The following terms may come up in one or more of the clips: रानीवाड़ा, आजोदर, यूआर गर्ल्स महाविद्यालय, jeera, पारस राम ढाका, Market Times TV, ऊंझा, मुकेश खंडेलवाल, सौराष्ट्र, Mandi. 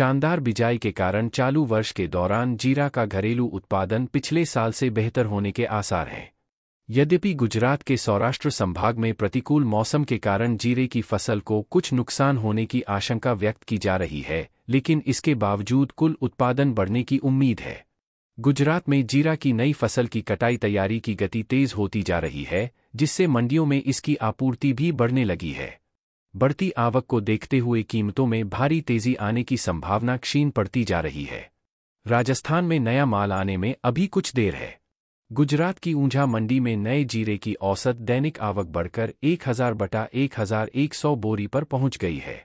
शानदार बिजाई के कारण चालू वर्ष के दौरान जीरा का घरेलू उत्पादन पिछले साल से बेहतर होने के आसार हैं। यद्यपि गुजरात के सौराष्ट्र संभाग में प्रतिकूल मौसम के कारण जीरे की फसल को कुछ नुकसान होने की आशंका व्यक्त की जा रही है, लेकिन इसके बावजूद कुल उत्पादन बढ़ने की उम्मीद है। गुजरात में जीरा की नई फसल की कटाई तैयारी की गति तेज होती जा रही है, जिससे मंडियों में इसकी आपूर्ति भी बढ़ने लगी है। बढ़ती आवक को देखते हुए कीमतों में भारी तेजी आने की संभावना क्षीण पड़ती जा रही है। राजस्थान में नया माल आने में अभी कुछ देर है। गुजरात की ऊंझा मंडी में नए जीरे की औसत दैनिक आवक बढ़कर 1000/1100 बोरी पर पहुंच गई है।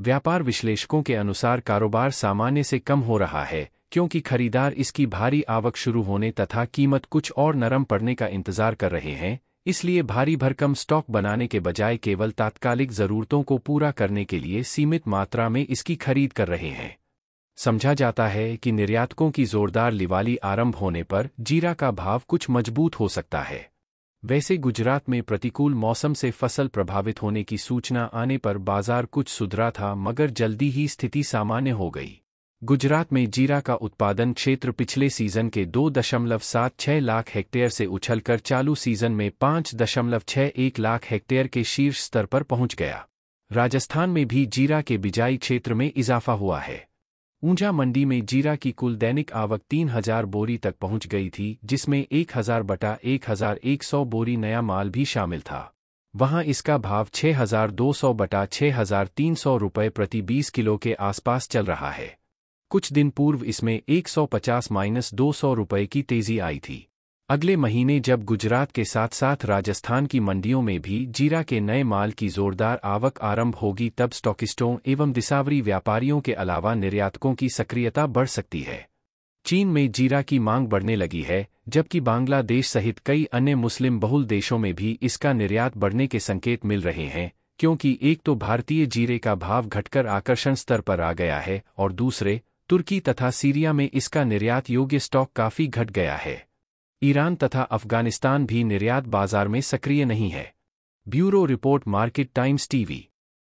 व्यापार विश्लेषकों के अनुसार कारोबार सामान्य से कम हो रहा है, क्योंकि खरीदार इसकी भारी आवक शुरू होने तथा कीमत कुछ और नरम पड़ने का इंतजार कर रहे हैं, इसलिए भारी भरकम स्टॉक बनाने के बजाय केवल तात्कालिक जरूरतों को पूरा करने के लिए सीमित मात्रा में इसकी खरीद कर रहे हैं। समझा जाता है कि निर्यातकों की जोरदार लिवाली आरंभ होने पर जीरा का भाव कुछ मजबूत हो सकता है। वैसे गुजरात में प्रतिकूल मौसम से फसल प्रभावित होने की सूचना आने पर बाजार कुछ सुधरा था, मगर जल्दी ही स्थिति सामान्य हो गई। गुजरात में जीरा का उत्पादन क्षेत्र पिछले सीजन के 2.76 लाख हेक्टेयर से उछलकर चालू सीजन में 5.61 लाख हेक्टेयर के शीर्ष स्तर पर पहुंच गया। राजस्थान में भी जीरा के बिजाई क्षेत्र में इजाफा हुआ है। ऊंझा मंडी में जीरा की कुल दैनिक आवक 3000 बोरी तक पहुंच गई थी, जिसमें 1000/1100 बोरी नया माल भी शामिल था। वहां इसका भाव 6200/6300 रुपये प्रति 20 किलो के आसपास चल रहा है। कुछ दिन पूर्व इसमें 150-200 रुपये की तेजी आई थी। अगले महीने जब गुजरात के साथ साथ राजस्थान की मंडियों में भी जीरा के नए माल की जोरदार आवक आरंभ होगी, तब स्टॉकिस्टों एवं दिशावरी व्यापारियों के अलावा निर्यातकों की सक्रियता बढ़ सकती है। चीन में जीरा की मांग बढ़ने लगी है, जबकि बांग्लादेश सहित कई अन्य मुस्लिम बहुल देशों में भी इसका निर्यात बढ़ने के संकेत मिल रहे हैं, क्योंकि एक तो भारतीय जीरे का भाव घटकर आकर्षण स्तर पर आ गया है और दूसरे तुर्की तथा सीरिया में इसका निर्यात योग्य स्टॉक काफी घट गया है। ईरान तथा अफगानिस्तान भी निर्यात बाजार में सक्रिय नहीं है। Bureau report, market times TV.